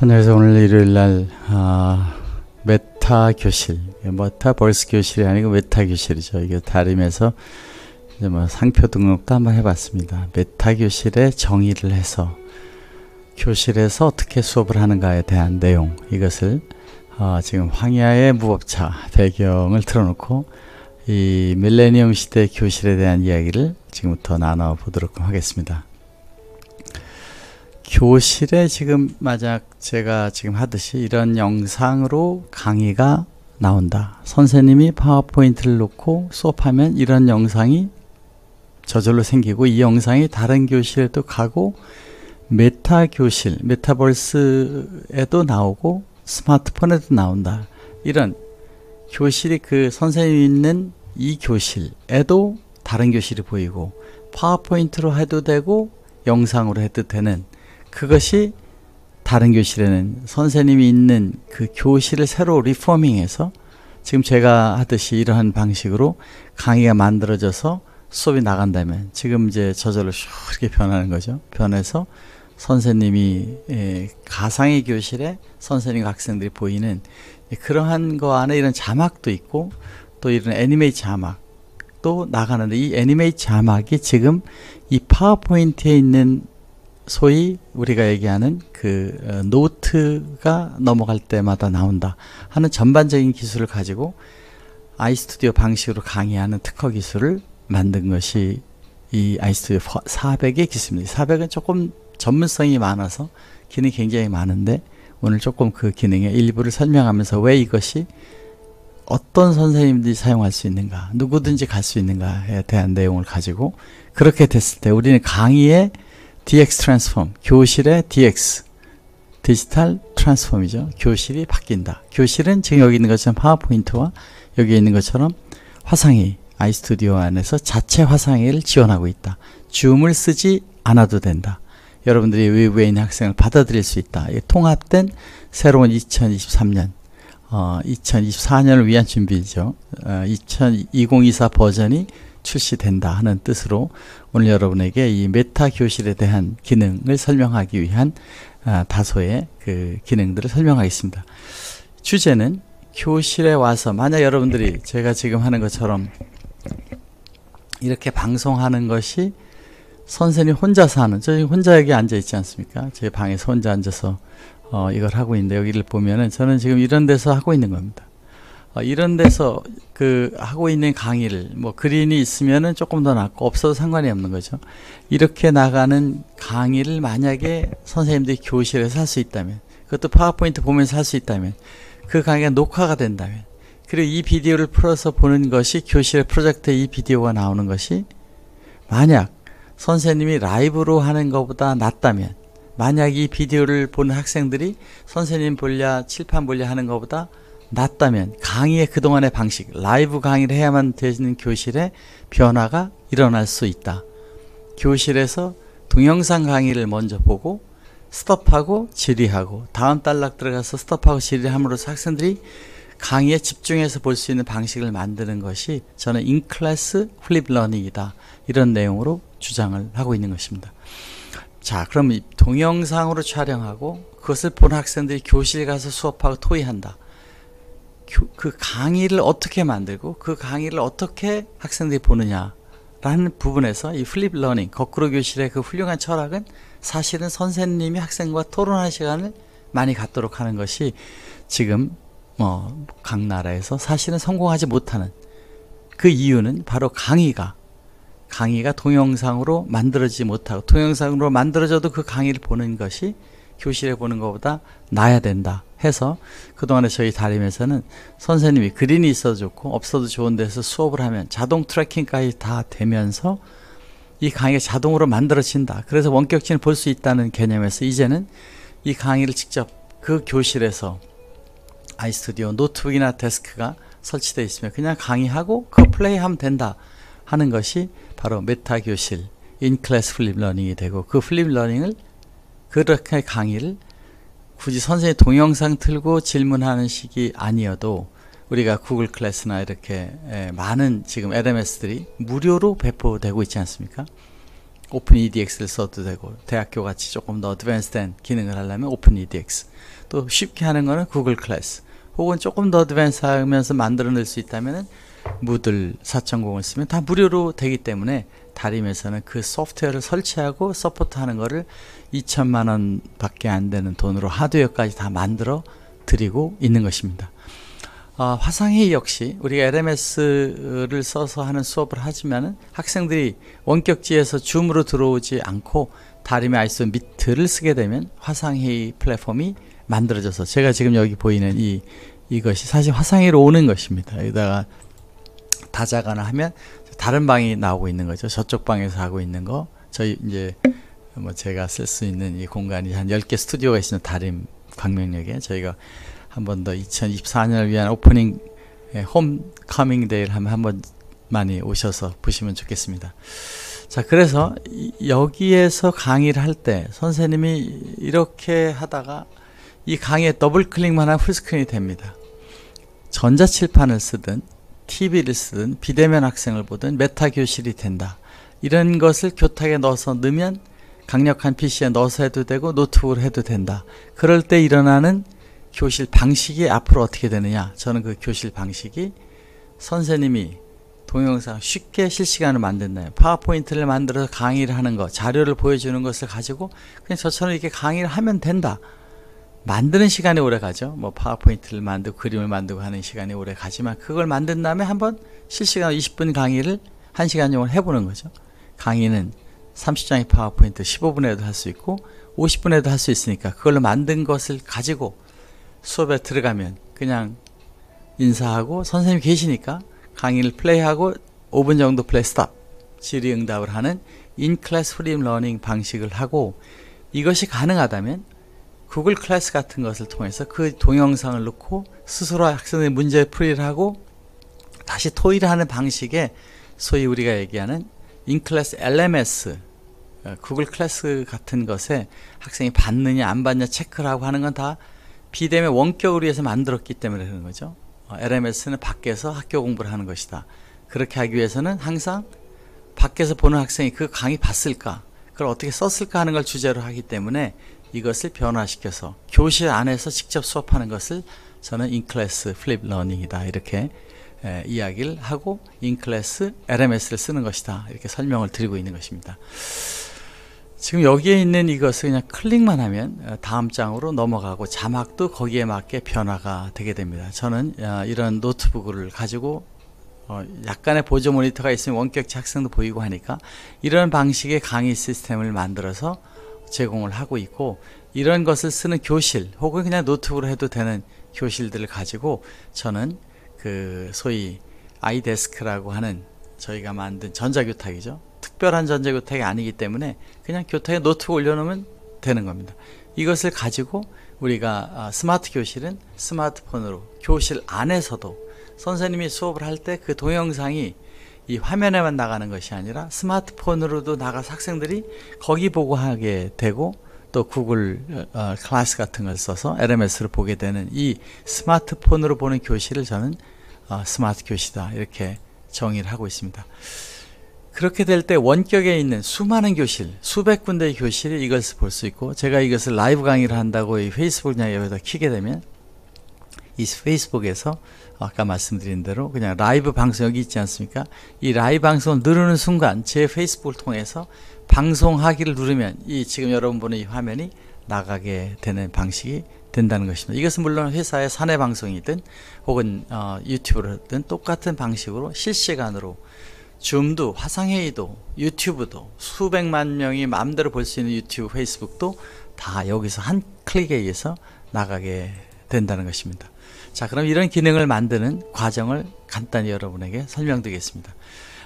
하늘에서 오늘 일요일날 메타 교실, 메타 벌스 교실이 아니고 메타 교실이죠. 이게 다림에서 이제 뭐 상표 등록도 한번 해봤습니다. 메타 교실의 정의를 해서 교실에서 어떻게 수업을 하는가에 대한 내용, 이것을 지금 황야의 무법차 배경을 틀어놓고 이 밀레니엄 시대 교실에 대한 이야기를 지금부터 나눠보도록 하겠습니다. 교실에 지금 만약 제가 지금 하듯이 이런 영상으로 강의가 나온다. 선생님이 파워포인트를 놓고 수업하면 이런 영상이 저절로 생기고, 이 영상이 다른 교실에도 가고 메타 교실, 메타버스에도 나오고 스마트폰에도 나온다. 이런 교실이 그 선생님이 있는 이 교실에도 다른 교실이 보이고, 파워포인트로 해도 되고 영상으로 해도 되는, 그것이 다른 교실에는 선생님이 있는 그 교실을 새로 리포밍해서 지금 제가 하듯이 이러한 방식으로 강의가 만들어져서 수업이 나간다면 지금 이제 저절로 이렇게 변하는 거죠. 변해서 선생님이 가상의 교실에 선생님과 학생들이 보이는 그러한 거 안에 이런 자막도 있고, 또 이런 애니메이 자막 또 나가는데, 이 애니메이 자막이 지금 이 파워포인트에 있는 소위 우리가 얘기하는 그 노트가 넘어갈 때마다 나온다 하는 전반적인 기술을 가지고 아이스튜디오 방식으로 강의하는 특허 기술을 만든 것이 이 아이스튜디오 400의 기술입니다. 400은 조금 전문성이 많아서 기능이 굉장히 많은데, 오늘 조금 그 기능의 일부를 설명하면서 왜 이것이 어떤 선생님들이 사용할 수 있는가, 누구든지 갈 수 있는가에 대한 내용을 가지고, 그렇게 됐을 때 우리는 강의에 DX 트랜스폼, 교실의 DX, 디지털 트랜스폼이죠. 교실이 바뀐다. 교실은 지금 여기 있는 것처럼 파워포인트와 여기에 있는 것처럼 화상의 아이스튜디오 안에서 자체 화상의를 지원하고 있다. 줌을 쓰지 않아도 된다. 여러분들이 외부에 있는 학생을 받아들일 수 있다. 이게 통합된 새로운 2023년, 2024년을 위한 준비죠. 2024 버전이 출시된다 하는 뜻으로 오늘 여러분에게 이 메타 교실에 대한 기능을 설명하기 위한 다소의 그 기능들을 설명하겠습니다. 주제는 교실에 와서, 만약 여러분들이 제가 지금 하는 것처럼 이렇게 방송하는 것이 선생님 혼자서 하는, 저 혼자 여기 앉아 있지 않습니까? 제 방에서 혼자 앉아서 이걸 하고 있는데, 여기를 보면은 저는 지금 이런 데서 하고 있는 겁니다. 이런 데서 그 하고 있는 강의를, 뭐 그린이 있으면은 조금 더 낫고 없어도 상관이 없는 거죠. 이렇게 나가는 강의를 만약에 선생님들이 교실에서 할 수 있다면, 그것도 파워포인트 보면서 할 수 있다면, 그 강의가 녹화가 된다면, 그리고 이 비디오를 풀어서 보는 것이 교실의 프로젝트에 이 비디오가 나오는 것이 만약 선생님이 라이브로 하는 것보다 낫다면, 만약 이 비디오를 보는 학생들이 선생님 볼랴 칠판 볼랴 하는 것보다 낫다면, 강의의 그동안의 방식, 라이브 강의를 해야만 되는 교실에 변화가 일어날 수 있다. 교실에서 동영상 강의를 먼저 보고 스톱하고 질의하고, 다음 단락 들어가서 스톱하고 질의함으로써 학생들이 강의에 집중해서 볼 수 있는 방식을 만드는 것이 저는 인클래스 플립 러닝이다, 이런 내용으로 주장을 하고 있는 것입니다. 자, 그럼 이 동영상으로 촬영하고 그것을 본 학생들이 교실 가서 수업하고 토의한다. 그 강의를 어떻게 만들고 그 강의를 어떻게 학생들이 보느냐라는 부분에서 이 플립 러닝, 거꾸로 교실의 그 훌륭한 철학은 사실은 선생님이 학생과 토론하는 시간을 많이 갖도록 하는 것이 지금 각 나라에서 사실은 성공하지 못하는 그 이유는 바로 강의가 동영상으로 만들어지지 못하고, 동영상으로 만들어져도 그 강의를 보는 것이 교실에 보는 것보다 나아야 된다 해서, 그동안에 저희 다림에서는 선생님이 그린이 있어도 좋고 없어도 좋은 데서 수업을 하면 자동 트래킹까지 다 되면서 이 강의가 자동으로 만들어진다. 그래서 원격지는 볼 수 있다는 개념에서 이제는 이 강의를 직접 그 교실에서 아이스튜디오 노트북이나 데스크가 설치되어 있으면 그냥 강의하고 그거 플레이하면 된다 하는 것이 바로 메타 교실, 인클래스 플립 러닝이 되고, 그 플립 러닝을 그렇게 강의를 굳이 선생님 동영상 틀고 질문하는 식이 아니어도 우리가 구글 클래스나 이렇게 많은 지금 LMS들이 무료로 배포되고 있지 않습니까? OpenEDX를 써도 되고, 대학교같이 조금 더 어드밴스된 기능을 하려면 OpenEDX, 또 쉽게 하는 거는 구글 클래스, 혹은 조금 더 어드밴스하면서 만들어낼 수 있다면 무들 4.0을 쓰면 다 무료로 되기 때문에 다림에서는 그 소프트웨어를 설치하고 서포트하는 거를 2,000만 원 밖에 안 되는 돈으로 하드웨어까지 다 만들어 드리고 있는 것입니다. 화상회의 역시 우리가 LMS를 써서 하는 수업을 하지만 학생들이 원격지에서 줌으로 들어오지 않고 다림의 아이스 미트를 쓰게 되면 화상회의 플랫폼이 만들어져서 제가 지금 여기 보이는 이것이 사실 화상회의로 오는 것입니다. 여기다가 다자거나 하면 다른 방이 나오고 있는 거죠. 저쪽 방에서 하고 있는 거, 저희 이제 뭐 제가 쓸 수 있는 이 공간이 한 10개 스튜디오가 있는 다림 광명역에 저희가 한 번 더 2024년을 위한 오프닝 홈커밍 데이를 하면 한번 많이 오셔서 보시면 좋겠습니다. 자, 그래서 여기에서 강의를 할 때 선생님이 이렇게 하다가 이 강의에 더블 클릭만 하면 풀스크린이 됩니다. 전자칠판을 쓰든 TV를 쓰든 비대면 학생을 보든 메타 교실이 된다. 이런 것을 교탁에 넣어서 넣으면 강력한 PC에 넣어서 해도 되고 노트북으로 해도 된다. 그럴 때 일어나는 교실 방식이 앞으로 어떻게 되느냐, 저는 그 교실 방식이 선생님이 동영상 쉽게 실시간으로 만든다, 파워포인트를 만들어서 강의를 하는 것, 자료를 보여주는 것을 가지고 그냥 저처럼 이렇게 강의를 하면 된다. 만드는 시간이 오래 가죠. 뭐 파워포인트를 만들고 그림을 만들고 하는 시간이 오래 가지만 그걸 만든 다음에 한번 실시간 20분 강의를 1시간용을 해보는 거죠. 강의는 30장의 파워포인트 15분에도 할 수 있고 50분에도 할 수 있으니까 그걸로 만든 것을 가지고 수업에 들어가면 그냥 인사하고 선생님이 계시니까 강의를 플레이하고 5분 정도 플레이 스탑, 질의응답을 하는 인클래스 프림 러닝 방식을 하고, 이것이 가능하다면 구글 클래스 같은 것을 통해서 그 동영상을 넣고 스스로 학생의 문제 풀이를 하고 다시 토의를 하는 방식의 소위 우리가 얘기하는 인클래스 LMS, 구글 클래스 같은 것에 학생이 받느냐 안 받느냐 체크를 하고 하는 건 다 비대면 원격을 위해서 만들었기 때문에 그런 거죠. LMS는 밖에서 학교 공부를 하는 것이다. 그렇게 하기 위해서는 항상 밖에서 보는 학생이 그 강의 봤을까, 그걸 어떻게 썼을까 하는 걸 주제로 하기 때문에 이것을 변화시켜서 교실 안에서 직접 수업하는 것을 저는 인클래스 플립 러닝이다, 이렇게 이야기를 하고 인클래스 LMS를 쓰는 것이다, 이렇게 설명을 드리고 있는 것입니다. 지금 여기에 있는 이것을 그냥 클릭만 하면 다음 장으로 넘어가고 자막도 거기에 맞게 변화가 되게 됩니다. 저는 이런 노트북을 가지고 약간의 보조 모니터가 있으면 원격지 학생도 보이고 하니까 이런 방식의 강의 시스템을 만들어서 제공을 하고 있고, 이런 것을 쓰는 교실 혹은 그냥 노트북으로 해도 되는 교실들을 가지고 저는 그 소위 아이데스크라고 하는 저희가 만든 전자교탁이죠. 특별한 전자교탁이 아니기 때문에 그냥 교탁에 노트북 올려놓으면 되는 겁니다. 이것을 가지고 우리가 스마트 교실은 스마트폰으로 교실 안에서도 선생님이 수업을 할 때 그 동영상이 이 화면에만 나가는 것이 아니라 스마트폰으로도 나가서 학생들이 거기 보고 하게 되고, 또 구글 클래스 같은 걸 써서 LMS를 보게 되는 이 스마트폰으로 보는 교실을 저는 스마트 교실이다, 이렇게 정의를 하고 있습니다. 그렇게 될 때 원격에 있는 수많은 교실, 수백 군데의 교실이 이것을 볼 수 있고, 제가 이것을 라이브 강의를 한다고 이 페이스북이나 여기다 키게 되면 이 페이스북에서 아까 말씀드린 대로 그냥 라이브 방송 여기 있지 않습니까? 이 라이브 방송을 누르는 순간 제 페이스북을 통해서 방송하기를 누르면 이 지금 여러분 보는 이 화면이 나가게 되는 방식이 된다는 것입니다. 이것은 물론 회사의 사내 방송이든 혹은 유튜브로든 똑같은 방식으로 실시간으로 줌도, 화상회의도, 유튜브도, 수백만 명이 마음대로 볼 수 있는 유튜브, 페이스북도 다 여기서 한 클릭에 의해서 나가게 된다는 것입니다. 자, 그럼 이런 기능을 만드는 과정을 간단히 여러분에게 설명드리겠습니다.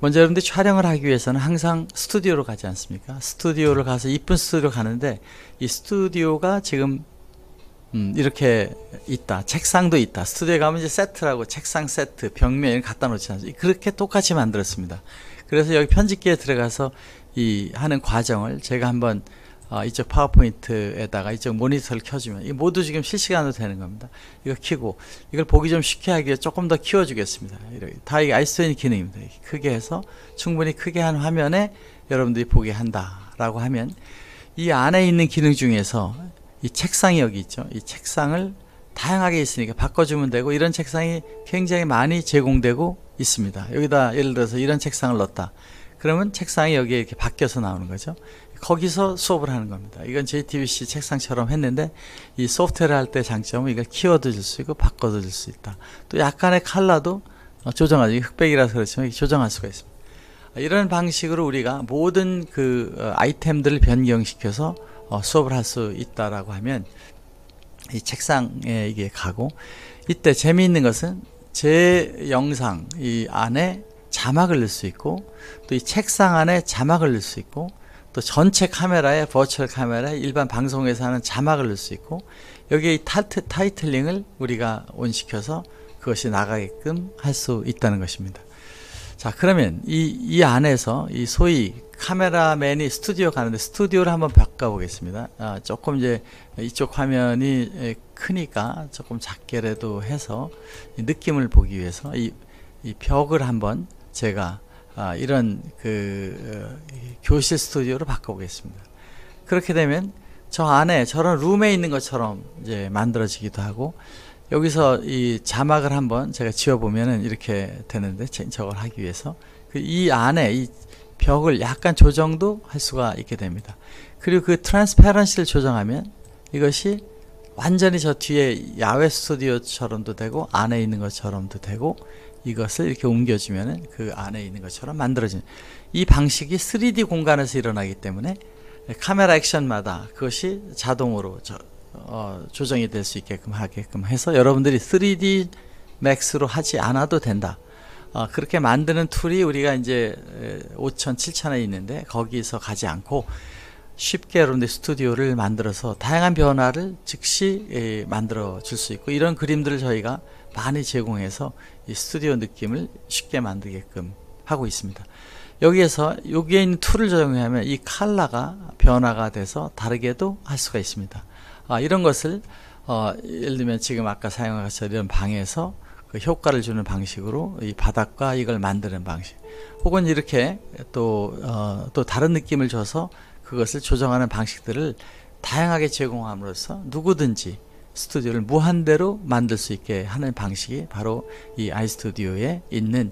먼저 여러분들이 촬영을 하기 위해서는 항상 스튜디오로 가지 않습니까? 스튜디오를 가서 이쁜 스튜디오로 가는데 이 스튜디오가 지금 이렇게 있다, 책상도 있다. 스튜디오에 가면 이제 세트라고 책상 세트, 벽면을 갖다 놓지 않죠. 그렇게 똑같이 만들었습니다. 그래서 여기 편집기에 들어가서 이 하는 과정을 제가 한번 이쪽 파워포인트에다가 이쪽 모니터를 켜주면 이 모두 지금 실시간으로 되는 겁니다. 이거 켜고 이걸 보기 좀 쉽게 하기 위해 조금 더 키워주겠습니다. 다 이게 아이소인 기능입니다. 크게 해서 충분히 크게 한 화면에 여러분들이 보게 한다라고 하면 이 안에 있는 기능 중에서 이 책상이 여기 있죠. 이 책상을 다양하게 있으니까 바꿔주면 되고 이런 책상이 굉장히 많이 제공되고 있습니다. 여기다 예를 들어서 이런 책상을 넣었다. 그러면 책상이 여기에 이렇게 바뀌어서 나오는 거죠. 거기서 수업을 하는 겁니다. 이건 JTBC 책상처럼 했는데 이 소프트웨어를 할 때 장점은 이걸 키워도 줄 수 있고 바꿔도 줄 수 있다. 또 약간의 컬러도 조정하죠. 흑백이라서 그렇지만 조정할 수가 있습니다. 이런 방식으로 우리가 모든 그 아이템들을 변경시켜서 수업을 할 수 있다라고 하면 이 책상에 이게 가고 이때 재미있는 것은 제 영상 이 안에 자막을 넣을 수 있고 또 이 책상 안에 자막을 넣을 수 있고 또 전체 카메라에 버추얼 카메라에 일반 방송에서 하는 자막을 넣을 수 있고 여기에 이 타이틀링을 우리가 온시켜서 그것이 나가게끔 할 수 있다는 것입니다. 자 그러면 이 안에서 이 소위 카메라맨이 스튜디오 가는데 스튜디오를 한번 바꿔보겠습니다. 조금 이제 이쪽 화면이 크니까 조금 작게라도 해서 느낌을 보기 위해서 이 벽을 한번 제가 이런 그 교실 스튜디오로 바꿔보겠습니다. 그렇게 되면 저 안에 저런 룸에 있는 것처럼 이제 만들어지기도 하고 여기서 이 자막을 한번 제가 지워보면은 이렇게 되는데 저걸 하기 위해서 이 안에 이 벽을 약간 조정도 할 수가 있게 됩니다. 그리고 그 트랜스페런시를 조정하면 이것이 완전히 저 뒤에 야외 스튜디오처럼도 되고 안에 있는 것처럼도 되고 이것을 이렇게 옮겨주면은 그 안에 있는 것처럼 만들어지는 이 방식이 3D 공간에서 일어나기 때문에 카메라 액션마다 그것이 자동으로 조정이 될 수 있게끔 하게끔 해서 여러분들이 3D 맥스로 하지 않아도 된다. 그렇게 만드는 툴이 우리가 이제 5천, 7천에 있는데 거기서 가지 않고 쉽게 여러분들 스튜디오를 만들어서 다양한 변화를 즉시 만들어 줄 수 있고 이런 그림들을 저희가 많이 제공해서 이 스튜디오 느낌을 쉽게 만들게끔 하고 있습니다. 여기에 있는 툴을 적용하면 이 컬러가 변화가 돼서 다르게도 할 수가 있습니다. 이런 것을 예를 들면 지금 아까 사용한 것처럼 이런 방에서 그 효과를 주는 방식으로 이 바닥과 이걸 만드는 방식 혹은 이렇게 또 다른 느낌을 줘서 그것을 조정하는 방식들을 다양하게 제공함으로써 누구든지 스튜디오를 무한대로 만들 수 있게 하는 방식이 바로 이 아이스튜디오에 있는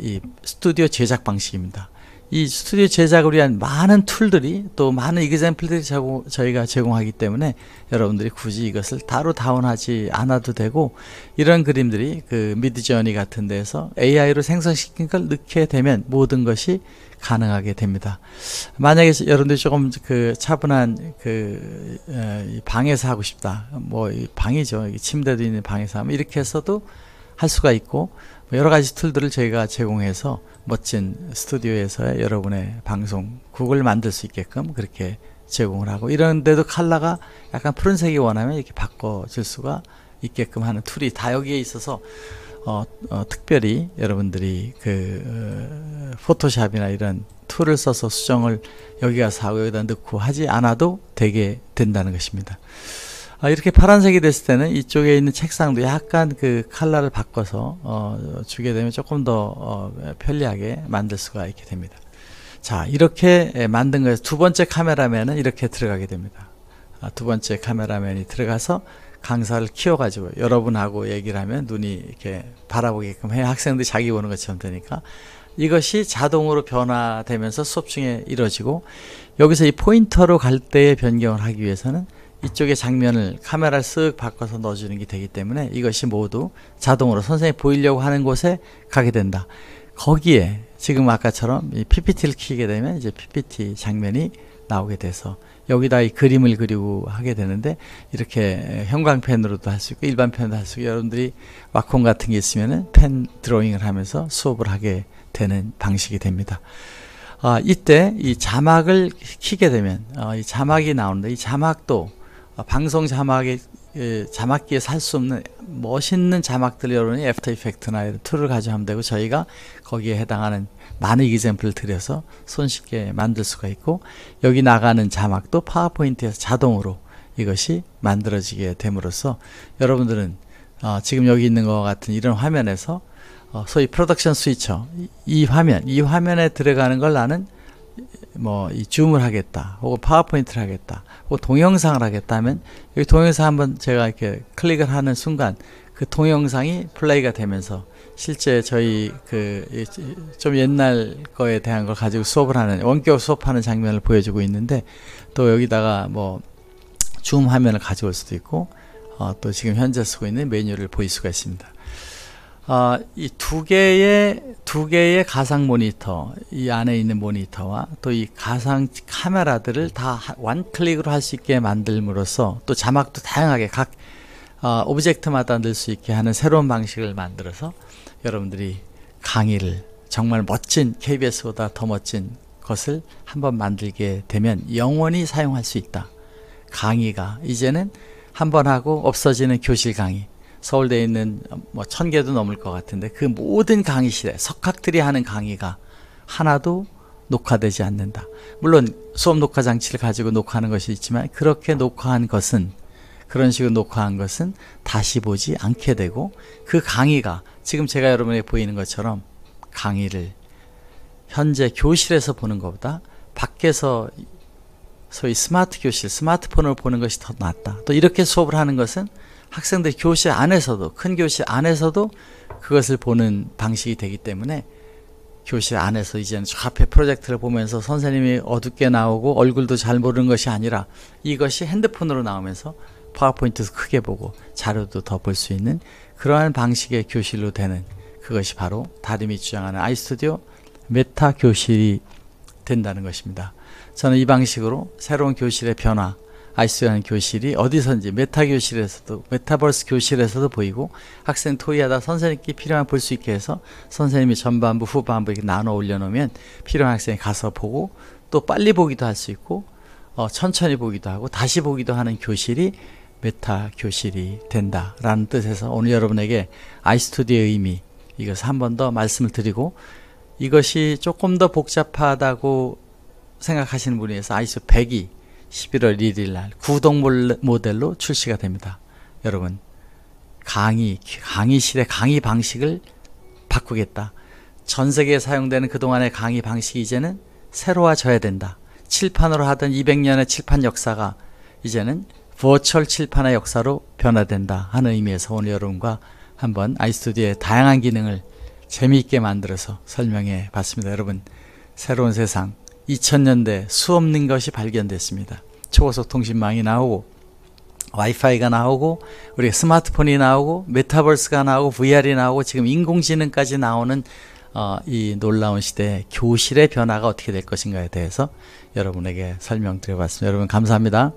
이 스튜디오 제작 방식입니다. 이 스튜디오 제작을 위한 많은 툴들이 또 많은 이그젬플들이 저희가 제공하기 때문에 여러분들이 굳이 이것을 따로 다운하지 않아도 되고 이런 그림들이 그 미드저니 같은 데에서 AI로 생성시킨 걸 넣게 되면 모든 것이 가능하게 됩니다. 만약에 여러분들이 조금 그 차분한 그 방에서 하고 싶다. 뭐 이 방이죠. 침대도 있는 방에서 하면 이렇게 해서도 할 수가 있고 여러 가지 툴들을 저희가 제공해서 멋진 스튜디오에서 여러분의 방송국을 만들 수 있게끔 그렇게 제공을 하고 이런데도 컬러가 약간 푸른색이 원하면 이렇게 바꿔줄 수가 있게끔 하는 툴이 다 여기에 있어서 특별히 여러분들이 그 포토샵이나 이런 툴을 써서 수정을 여기 가서 하고 여기다 넣고 하지 않아도 되게 된다는 것입니다. 이렇게 파란색이 됐을 때는 이쪽에 있는 책상도 약간 그 컬러를 바꿔서 주게 되면 조금 더 편리하게 만들 수가 있게 됩니다. 자 이렇게 만든 거에서 두 번째 카메라맨은 이렇게 들어가게 됩니다. 두 번째 카메라맨이 들어가서 강사를 키워가지고 여러분하고 얘기를 하면 눈이 이렇게 바라보게끔 해야 학생들이 자기 보는 것처럼 되니까 이것이 자동으로 변화되면서 수업 중에 이루어지고 여기서 이 포인터로 갈 때의 변경을 하기 위해서는 이쪽의 장면을 카메라를 쓱 바꿔서 넣어주는 게 되기 때문에 이것이 모두 자동으로 선생님이 보이려고 하는 곳에 가게 된다. 거기에 지금 아까처럼 이 PPT를 키게 되면 이제 PPT 장면이 나오게 돼서 여기다 이 그림을 그리고 하게 되는데 이렇게 형광펜으로도 할 수 있고 일반 펜도 할 수 있고 여러분들이 와콤 같은 게 있으면은 펜 드로잉을 하면서 수업을 하게 되는 방식이 됩니다. 이때 이 자막을 키게 되면 이 자막이 나오는데 이 자막도 방송 자막이 자막기에 살 수 없는 멋있는 자막들, 여러분이 애프터 이펙트나 이런 툴을 가져가면 되고, 저희가 거기에 해당하는 많은 이그젬플을 들여서 손쉽게 만들 수가 있고, 여기 나가는 자막도 파워포인트에서 자동으로 이것이 만들어지게 됨으로써 여러분들은 지금 여기 있는 것 같은 이런 화면에서 소위 프로덕션 스위처, 이 화면에 들어가는 걸 나는 뭐 이 줌을 하겠다, 혹은 파워포인트를 하겠다, 혹은 동영상을 하겠다면, 여기 동영상 한번 제가 이렇게 클릭을 하는 순간 그 동영상이 플레이가 되면서 실제 저희 그 좀 옛날 거에 대한 걸 가지고 수업을 하는, 원격 수업하는 장면을 보여주고 있는데, 또 여기다가 뭐 줌 화면을 가져올 수도 있고, 또 지금 현재 쓰고 있는 메뉴를 보일 수가 있습니다. 이 두 개의 가상 모니터, 이 안에 있는 모니터와 또 이 가상 카메라들을 다 원클릭으로 할 수 있게 만들므로써, 또 자막도 다양하게 각 오브젝트마다 넣을 수 있게 하는 새로운 방식을 만들어서, 여러분들이 강의를 정말 멋진, KBS보다 더 멋진 것을 한번 만들게 되면 영원히 사용할 수 있다. 강의가 이제는 한번 하고 없어지는 교실 강의, 서울대에 있는 뭐 1000개도 넘을 것 같은데 그 모든 강의실에 석학들이 하는 강의가 하나도 녹화되지 않는다. 물론 수업 녹화 장치를 가지고 녹화하는 것이 있지만, 그렇게 녹화한 것은, 그런 식으로 녹화한 것은 다시 보지 않게 되고, 그 강의가 지금 제가 여러분에게 보이는 것처럼 강의를 현재 교실에서 보는 것보다 밖에서 소위 스마트 교실, 스마트폰으로 보는 것이 더 낫다. 또 이렇게 수업을 하는 것은 학생들이 교실 안에서도, 큰 교실 안에서도 그것을 보는 방식이 되기 때문에, 교실 안에서 이제는 좌표 프로젝트를 보면서 선생님이 어둡게 나오고 얼굴도 잘 모르는 것이 아니라, 이것이 핸드폰으로 나오면서 파워포인트도 크게 보고 자료도 더 볼 수 있는 그러한 방식의 교실로 되는, 그것이 바로 다림이 주장하는 아이스튜디오 메타 교실이 된다는 것입니다. 저는 이 방식으로 새로운 교실의 변화, 아이스튜디오라는 교실이 어디선지 메타 교실에서도, 메타버스 교실에서도 보이고, 학생 토의하다 선생님께 필요한 볼 수 있게 해서, 선생님이 전반부 후반부 이렇게 나눠 올려놓으면 필요한 학생이 가서 보고, 또 빨리 보기도 할 수 있고, 천천히 보기도 하고 다시 보기도 하는 교실이 메타 교실이 된다라는 뜻에서, 오늘 여러분에게 아이스튜디오의 의미, 이것을 한 번 더 말씀을 드리고, 이것이 조금 더 복잡하다고 생각하시는 분에 의해서 아이스튜디오 100이 11월 1일 날 구독 모델로 출시가 됩니다. 여러분, 강의실의 강의 방식을 바꾸겠다. 전 세계에 사용되는 그동안의 강의 방식이 이제는 새로워져야 된다. 칠판으로 하던 200년의 칠판 역사가 이제는 버추얼 칠판의 역사로 변화된다 하는 의미에서, 오늘 여러분과 한번 아이스튜디오의 다양한 기능을 재미있게 만들어서 설명해 봤습니다. 여러분, 새로운 세상, 2000년대 수없는 것이 발견됐습니다. 초고속 통신망이 나오고, 와이파이가 나오고, 우리 스마트폰이 나오고, 메타버스가 나오고, VR이 나오고, 지금 인공지능까지 나오는 이 놀라운 시대의 교실의 변화가 어떻게 될 것인가에 대해서 여러분에게 설명드려봤습니다. 여러분, 감사합니다.